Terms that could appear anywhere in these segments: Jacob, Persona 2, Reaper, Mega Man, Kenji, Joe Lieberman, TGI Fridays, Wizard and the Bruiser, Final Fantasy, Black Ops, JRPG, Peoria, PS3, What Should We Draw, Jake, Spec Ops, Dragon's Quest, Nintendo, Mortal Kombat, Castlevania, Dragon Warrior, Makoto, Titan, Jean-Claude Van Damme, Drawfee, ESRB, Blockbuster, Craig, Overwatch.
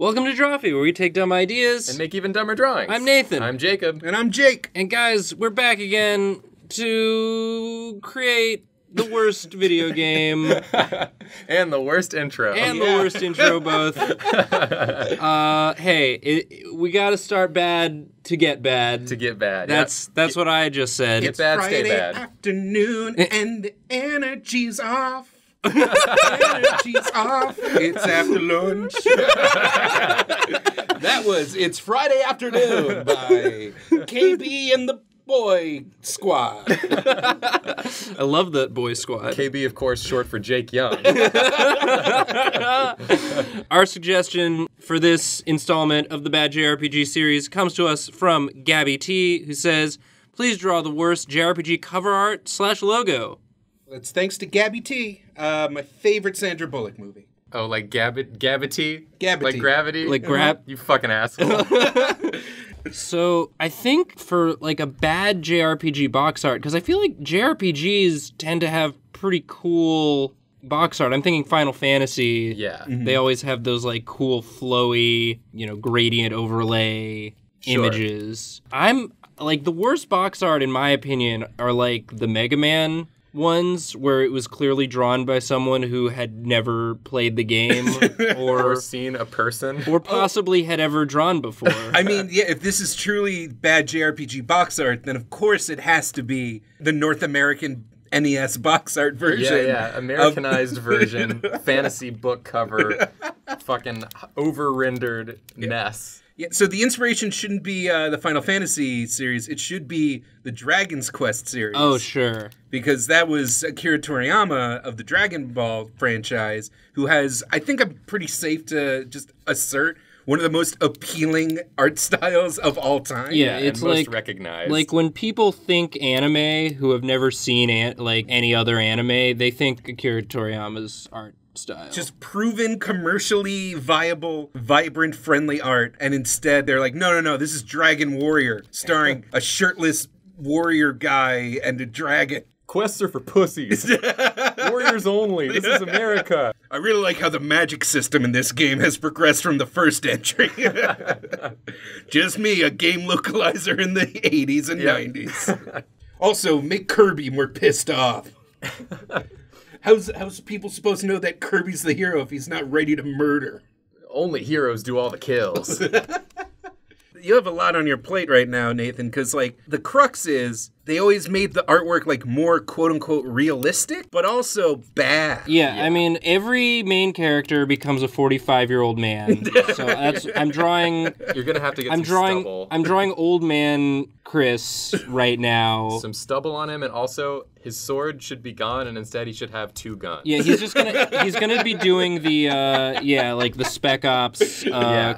Welcome to Drawfee, where we take dumb ideas and make even dumber drawings. I'm Nathan. I'm Jacob. And I'm Jake. And guys, we're back again to create the worst video game. And the worst intro. And the worst intro, both. Hey, we gotta start bad to get bad. To get bad. That's what I just said. Get bad, Friday stay bad. Afternoon, and the energy's off. Energy's off. It's after lunch. That was It's Friday Afternoon by KB and the Boy Squad. I love that Boy Squad. KB, of course, short for Jake Young. Our suggestion for this installment of the Bad JRPG series comes to us from Gabby T, who says, please draw the worst JRPG cover art / logo. It's thanks to Gabby T, my favorite Sandra Bullock movie. Oh, like Gabby T? Gabby T. Like gravity? Like grab? You fucking asshole. So I think for like a bad JRPG box art, because I feel like JRPGs tend to have pretty cool box art. I'm thinking Final Fantasy. Yeah. Mm-hmm. They always have those like cool flowy, you know, gradient overlay images. I'm like the worst box art in my opinion are like the Mega Man ones where it was clearly drawn by someone who had never played the game or seen a person or possibly had ever drawn before. I mean, yeah, if this is truly bad JRPG box art, then of course it has to be the North American NES box art version. Yeah, Americanized version, fantasy book cover, fucking over-rendered mess. Yeah, so the inspiration shouldn't be the Final Fantasy series. It should be the Dragon's Quest series. Oh, sure. Because that was Akira Toriyama of the Dragon Ball franchise, who has, I think I'm pretty safe to just assert, one of the most appealing art styles of all time. Yeah, it's and like, most recognized. Like when people think anime who have never seen like any other anime, they think Akira Toriyama's art style. Just proven, commercially viable, vibrant, friendly art. And instead they're like, no, no, no, this is Dragon Warrior, starring a shirtless warrior guy and a dragon. Quests are for pussies. Warriors only. This is America. I really like how the magic system in this game has progressed from the first entry. Just me, a game localizer in the 80s and 90s. Also, make Kirby more pissed off. How's people supposed to know that Kirby's the hero if he's not ready to murder? Only heroes do all the kills. You have a lot on your plate right now, Nathan, because, like, the crux is they always made the artwork, like, more quote-unquote realistic, but also bad. Yeah, I mean, every main character becomes a 45-year-old man, so that's, I'm drawing... You're gonna have to get stubble. I'm drawing old man Chris right now. Some stubble on him, and also... his sword should be gone, and instead he should have two guns. Yeah, he's just gonna—he's gonna be doing the, yeah, like the Spec Ops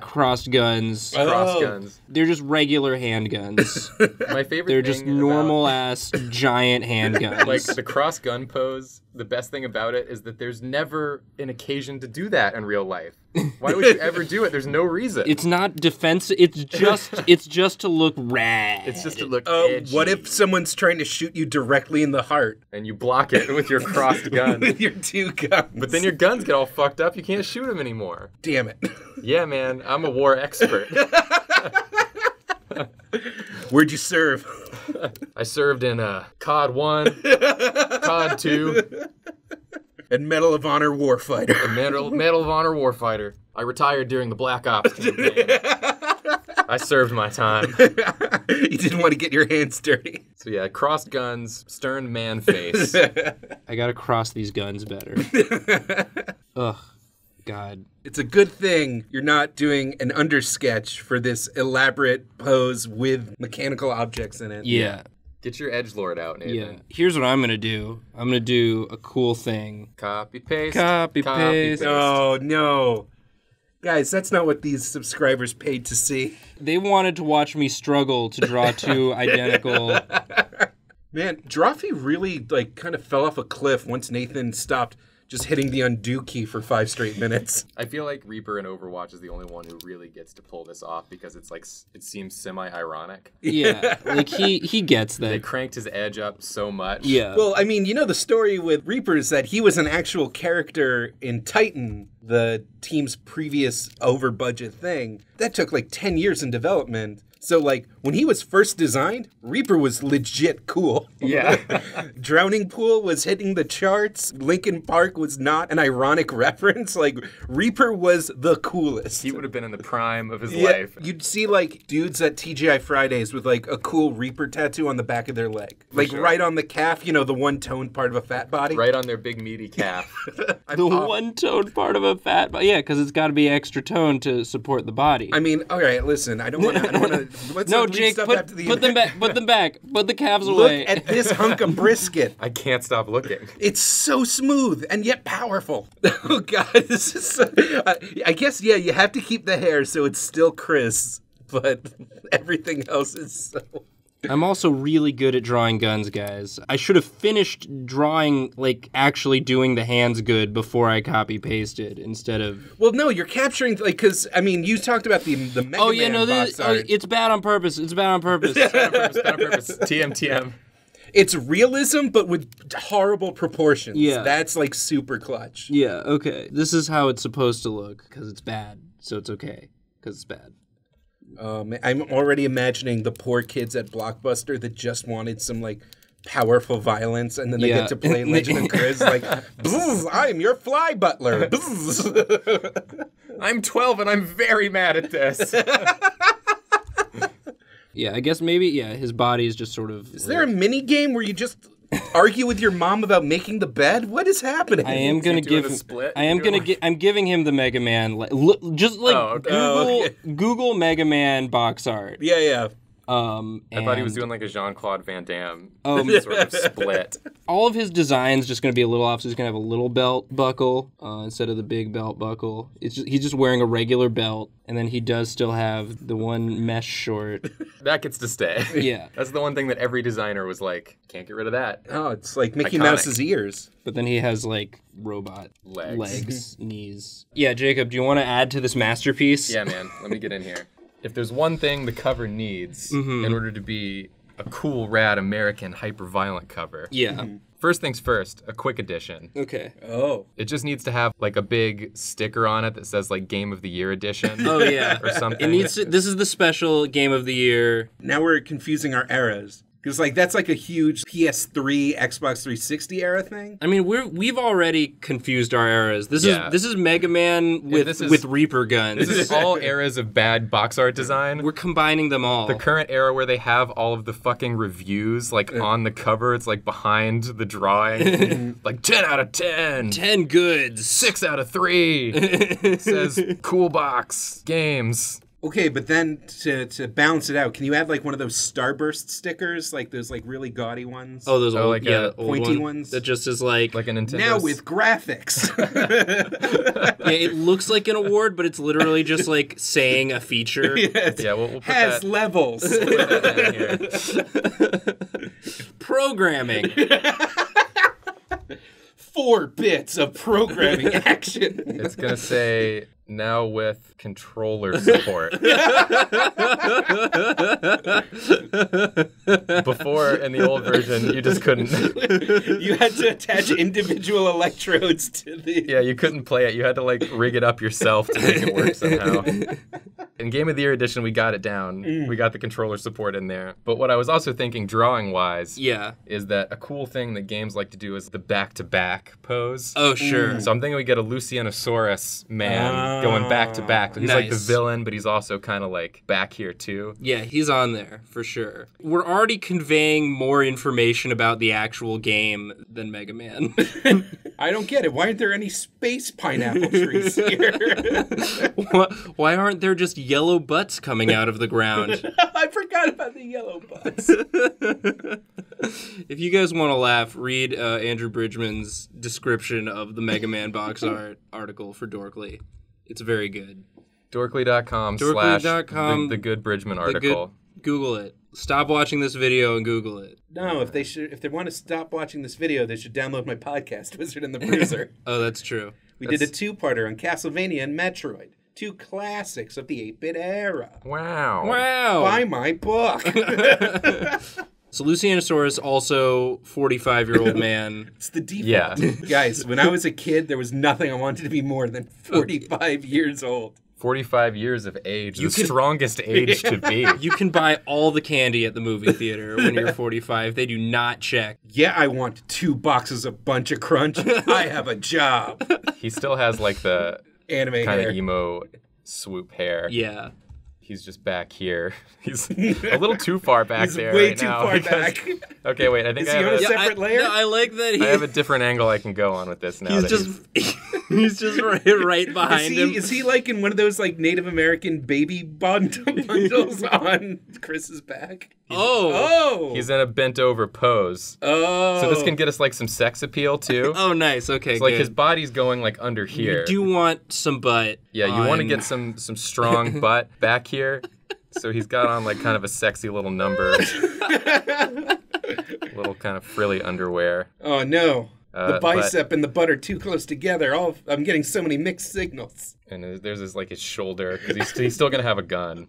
crossed guns. Crossed guns. They're just regular handguns. My favorite. They're just normal ass giant handguns. Like the cross gun pose. The best thing about it is that there's never an occasion to do that in real life. Why would you ever do it? There's no reason. It's not defensive. It's just to look rad. It's just to look edgy. What if someone's trying to shoot you directly in the heart? And you block it with your crossed gun. With your two guns. But then your guns get all fucked up. You can't shoot them anymore. Damn it. Yeah, man. I'm a war expert. Where'd you serve? I served in COD 1, COD 2. And Medal of Honor Warfighter. And Medal of Honor Warfighter. I retired during the Black Ops campaign. I served my time. You didn't want to get your hands dirty. So yeah, crossed guns, stern man face. I gotta cross these guns better. Ugh. God. It's a good thing you're not doing an undersketch for this elaborate pose with mechanical objects in it. Yeah. Get your edgelord out, Nathan. Yeah. Here's what I'm gonna do. I'm gonna do a cool thing. Copy paste. Copy paste. Oh no. Guys, that's not what these subscribers paid to see. They wanted to watch me struggle to draw two identical. Man, Drawfee really like kind of fell off a cliff once Nathan stopped just hitting the undo key for 5 straight minutes. I feel like Reaper and Overwatch is the only one who really gets to pull this off because it's like, it seems semi-ironic. Yeah, like he gets that. They cranked his edge up so much. Yeah. Well, I mean, you know the story with Reaper is that he was an actual character in Titan, the team's previous over-budget thing. That took like 10 years in development. So, like, when he was first designed, Reaper was legit cool. Yeah. Drowning Pool was hitting the charts. Linkin Park was not an ironic reference. Like, Reaper was the coolest. He would have been in the prime of his life. You'd see, like, dudes at TGI Fridays with, like, a cool Reaper tattoo on the back of their leg. Like, right on the calf, you know, the one-toned part of a fat body. Right on their big, meaty calf. The one-toned part of a fat body. Yeah, because it's got to be extra tone to support the body. I mean, all right, listen, I don't want to... No, Jake, put them back. Put them back. Put the calves away. Look at this hunk of brisket. I can't stop looking. It's so smooth and yet powerful. Oh God, this is. So, I guess you have to keep the hair so it's still crisp, but everything else is so. I'm also really good at drawing guns, guys. I should have finished drawing, like, actually doing the hands good before I copy-pasted instead of... Well, no, you're capturing, like, because, I mean, you talked about the Mega Man box art. Oh, yeah, no, it's bad on purpose. It's bad on purpose. It's bad on purpose. Bad on purpose. TM. It's realism, but with horrible proportions. Yeah. That's, like, super clutch. Yeah, okay. This is how it's supposed to look, because it's bad, so it's okay, because it's bad. I'm already imagining the poor kids at Blockbuster that just wanted some, like, powerful violence, and then they get to play Legend of Grizz, like, bzzz, I'm your fly butler. Bzzz. I'm 12 and I'm very mad at this. Yeah, I guess maybe, his body is just sort of... Is there a mini game where you just... argue with your mom about making the bed? What is happening? I am going to give him, I'm giving him the Mega Man. Look, just like Google Mega Man box art. Yeah, yeah. I thought he was doing like a Jean-Claude Van Damme sort of split. All of his design's just going to be a little off, so he's going to have a little belt buckle instead of the big belt buckle. He's just wearing a regular belt, and then he does still have the one mesh short. That gets to stay. Yeah. That's the one thing that every designer was like, can't get rid of that. Oh, it's like Mickey Mouse's ears. But then he has, like, robot legs knees. Yeah, Jacob, do you want to add to this masterpiece? Yeah, man. Let me get in here. If there's one thing the cover needs in order to be a cool, rad, American, hyper-violent cover. Yeah. First things first, a quick edition. Okay. Oh. It just needs to have, like, a big sticker on it that says, like, Game of the Year edition. Oh, yeah. Or something. It needs to, this is the special Game of the Year. Now we're confusing our eras. Because, like, that's like a huge PS3, Xbox 360 era thing. I mean, we've already confused our eras. This is Mega Man with Reaper guns. This is all eras of bad box art design. We're combining them all. The current era where they have all of the fucking reviews, like, on the cover. It's, like, behind the drawing. Like, 10 out of 10. 10 goods. 6 out of 3. It says, cool box, games. Okay, but then to balance it out, can you add like one of those Starburst stickers, like those like really gaudy ones? Oh, those old, like old pointy ones that just is like a Nintendo. Now with graphics. Yeah, it looks like an award, but it's literally just like saying a feature. Yeah, we'll put has that. Levels. We'll put that in here. Programming. 4 bits of programming action. It's gonna say. Now with controller support. Before, in the old version, you just couldn't. You had to attach individual electrodes to the... Yeah, you couldn't play it. You had to, like, rig it up yourself to make it work somehow. In Game of the Year edition, we got it down. We got the controller support in there. But what I was also thinking, drawing-wise, is that a cool thing that games like to do is the back-to-back pose. Oh, sure. So I'm thinking we get a Lucianosaurus man going back to back. He's like the villain, but he's also kind of like back here too. Yeah, he's on there for sure. We're already conveying more information about the actual game than Mega Man. I don't get it. Why aren't there any space pineapple trees here? Why aren't there just yellow butts coming out of the ground? I forgot about the yellow butts. If you guys want to laugh, read Andrew Bridgman's description of the Mega Man box art article for Dorkly. It's very good. Dorkly.com/thegoodbridgman article. Google it. Stop watching this video and Google it. No, if they want to stop watching this video, they should download my podcast, Wizard and the Bruiser. Oh, that's true. We did a two-parter on Castlevania and Metroid. Two classics of the 8-bit era. Wow. Buy my book. So Lucianosaurus, also 45-year-old man. It's the default. Yeah. Guys, when I was a kid, there was nothing I wanted to be more than 45 years old. 45 years of age, strongest age to be. You can buy all the candy at the movie theater when you're 45. They do not check. Yeah, I want 2 boxes of Bunch of Crunch. I have a job. He still has like the anime kind of emo swoop hair. Yeah. He's just back here. He's a little too far back. He's there way right too now. Far because, back. Okay, wait. I think I have a separate layer. No, I like that. I have a different angle I can go on with this now. He's just right behind him. Is he like in one of those like Native American baby bundles on Chris's back? Oh, he's in a bent over pose. Oh, so this can get us like some sex appeal too. Oh, nice. Okay, so, like his body's going like under here. You do want some butt? Yeah, you want to get some strong butt back here. So he's got on like kind of a sexy little number, little kind of frilly underwear. Oh no, the bicep and the butt are too close together. I'm getting so many mixed signals. And there's his, like his shoulder because he's still gonna have a gun.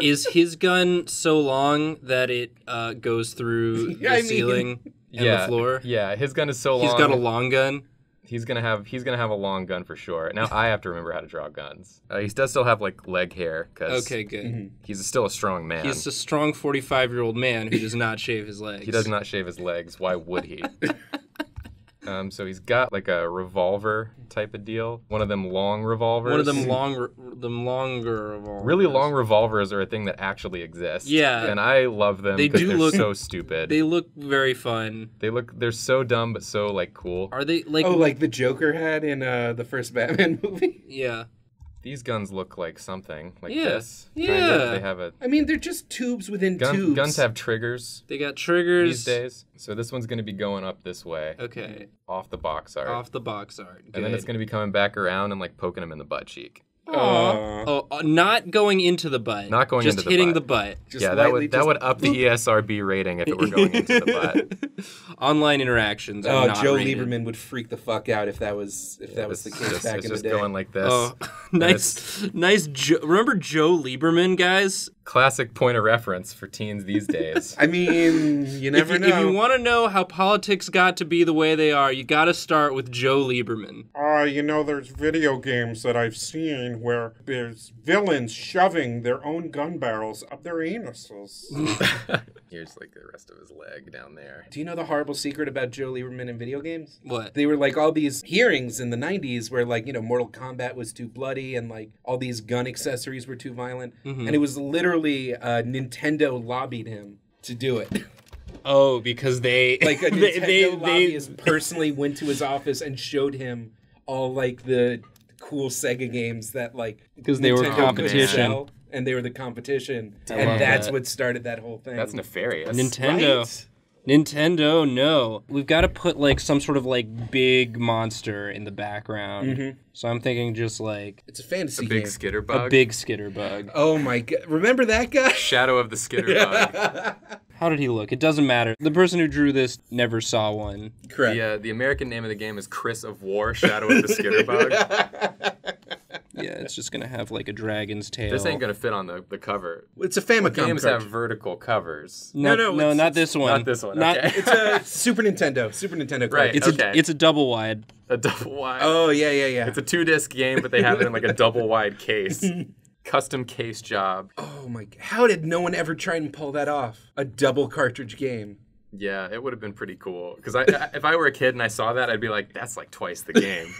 Is his gun so long that it goes through the ceiling and the floor? Yeah, his gun is so long. He's got a long gun. He's gonna have a long gun for sure. Now I have to remember how to draw guns. He does still have like leg hair. Okay, good. Mm-hmm. He's still a strong man. He's a strong 45-year-old man who does not shave his legs. He does not shave his legs. Why would he? So he's got like a revolver type of deal. One of them long revolvers. One of them longer revolvers. Really long revolvers are a thing that actually exists. Yeah. And I love them. They look so stupid. They look very fun. They're so dumb but so like cool. Are they like the Joker had in the first Batman movie? Yeah. These guns look like something like this. Yeah. They have they're just tubes within tubes. Guns have triggers. They got triggers. These days. So this one's going to be going up this way. Okay. Off the box art. Good. And then it's going to be coming back around and like poking him in the butt cheek. Aww. Oh, not going into the butt. Not going into the butt. Just hitting the butt. Yeah, that would up the ESRB rating if it were going into the butt. Online interactions. Oh, Joe Lieberman would freak the fuck out if that was the case back in the day. It's just going like this. Oh, nice. Remember Joe Lieberman, guys? Classic point of reference for teens these days. I mean, you never know. If you want to know how politics got to be the way they are, you got to start with Joe Lieberman. There's video games that I've seen where there's villains shoving their own gun barrels up their anuses. Here's like the rest of his leg down there. Do you know the horrible secret about Joe Lieberman in video games? What? They were like all these hearings in the 90s where like, Mortal Kombat was too bloody and like all these gun accessories were too violent. Mm-hmm. And it was literally Nintendo lobbied him to do it. Oh, because they... Like a Nintendo lobbyist personally went to his office and showed him all like the... cool Sega games that like because they were competition and they were the competition and that's what started that whole thing. That's nefarious. Nintendo, no. We've got to put like some sort of like big monster in the background. Mm-hmm. So I'm thinking just like it's a fantasy game. A big skitter bug. Oh my god. Remember that guy? Shadow of the Skitter Bug. How did he look? It doesn't matter. The person who drew this never saw one. Correct. Yeah, the American name of the game is Chris of War, Shadow of the Skitterbug. Yeah, it's just going to have like a dragon's tail. This ain't going to fit on the cover. It's a Famicom cover. Games have vertical covers. No, not this one. Not this one, okay. It's a Super Nintendo. Super Nintendo cover. Right, it's a double wide. A double wide. Oh, yeah. It's a 2-disc game, but they have it in like a double wide case. Custom case job. Oh my god. How did no one ever try and pull that off? A double cartridge game. Yeah, it would have been pretty cool. Because if I were a kid and I saw that, I'd be like, that's like twice the game.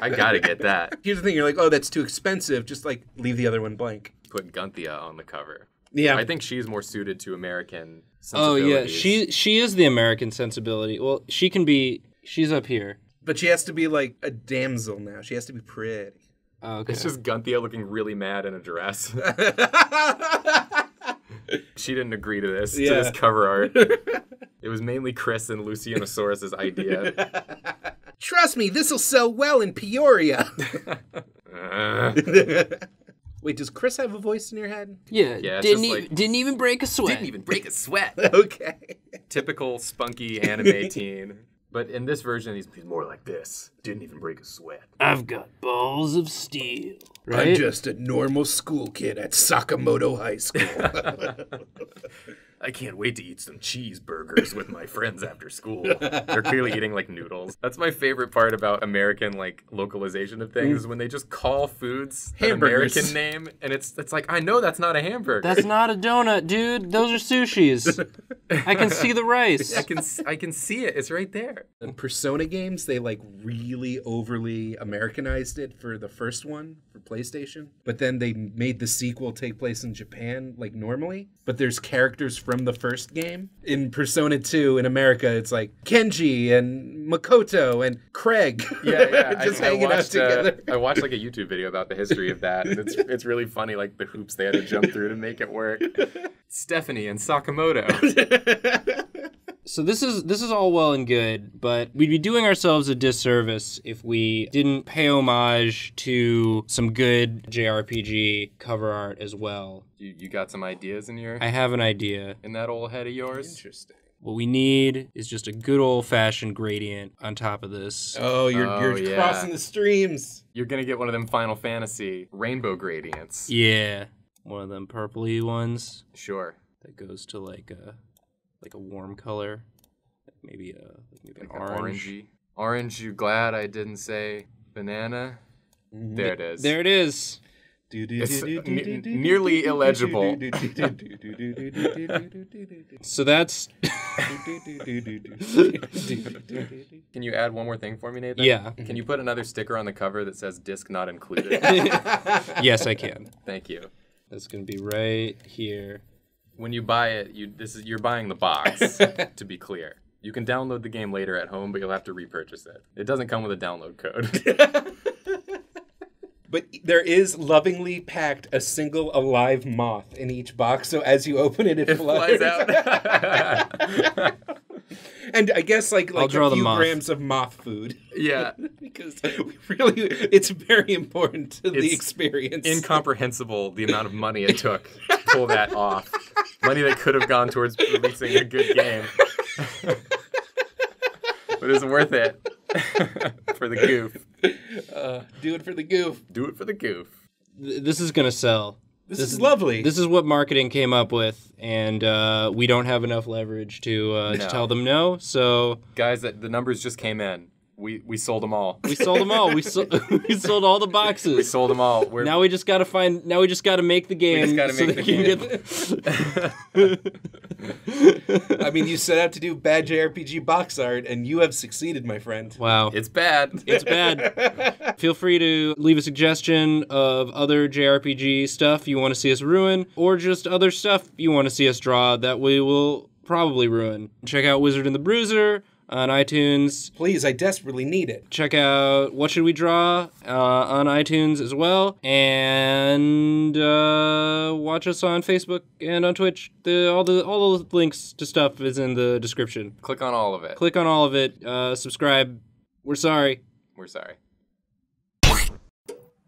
I gotta get that. Here's the thing, you're like, oh, that's too expensive. Just like, leave the other one blank. Put Gunthia on the cover. Yeah. I think she's more suited to American sensibilities. Oh yeah, she is the American sensibility. Well, she's up here. But she has to be like a damsel now. She has to be pretty. Oh, okay. It's just Gunthia looking really mad in a dress. She didn't agree to this cover art. It was mainly Chris and Lucianosaurus's idea. Trust me, this'll sell well in Peoria. Wait, does Chris have a voice in your head? Yeah, yeah, didn't even break a sweat. Didn't even break a sweat. Okay. Typical spunky anime teen. But in this version, he's more like this. Didn't even break a sweat. I've got balls of steel. Right? I'm just a normal school kid at Sakamoto High School. I can't wait to eat some cheeseburgers with my friends after school. They're clearly eating, like, noodles. That's my favorite part about American, like, localization of things is when they just call foods an American name, and it's like, I know that's not a hamburger. That's not a donut, dude. Those are sushis. I can see the rice. I can see it. It's right there. In Persona games, they, like, really overly Americanized it for the first one, for PlayStation. But then they made the sequel take place in Japan, like, normally. But there's characters from the first game. In Persona 2 in America, it's like Kenji and Makoto and Craig. Yeah, yeah. Just hanging out together. I watched like a YouTube video about the history of that, and it's really funny, like the hoops they had to jump through to make it work. Stephanie and Sakamoto. So this is all well and good, but we'd be doing ourselves a disservice if we didn't pay homage to some good JRPG cover art as well. You got some ideas in your... I have an idea. In that old head of yours? Interesting. What we need is just a good old-fashioned gradient on top of this. Oh, you're crossing the streams. You're going to get one of them Final Fantasy rainbow gradients. Yeah. One of them purpley ones. Sure. That goes to like a warm color, maybe an orange. Orange, you glad I didn't say banana? There it is. There it is. It's nearly illegible. So that's... Can you add one more thing for me, Nathan? Yeah. Can you put another sticker on the cover that says disc not included? Yes, I can. Thank you. That's going to be right here. When you buy it, you're buying the box, to be clear. You can download the game later at home, but you'll have to repurchase it. It doesn't come with a download code. But there is lovingly packed a single alive moth in each box, so as you open it, it flies out. And I guess like a few grams of moth food. Yeah. Because really, it's very important to the experience. Incomprehensible the amount of money it took to pull that off. Money that could have gone towards releasing a good game. But it's worth it. For the goof. Do it for the goof. Do it for the goof. This is going to sell. This is lovely. This is what marketing came up with, and we don't have enough leverage to tell them no. So, guys, the numbers just came in. We sold them all. We sold them all. We sold all the boxes. We sold them all. Now we just gotta find. Now we just gotta make the game. We just gotta make the game. I mean, you set out to do bad JRPG box art, and you have succeeded, my friend. Wow, it's bad. It's bad. Feel free to leave a suggestion of other JRPG stuff you want to see us ruin, or just other stuff you want to see us draw that we will probably ruin. Check out Wizard and the Bruiser on iTunes. Please, I desperately need it. Check out What Should We Draw on iTunes as well. And watch us on Facebook and on Twitch. All the links to stuff is in the description. Click on all of it. Subscribe. We're sorry. We're sorry.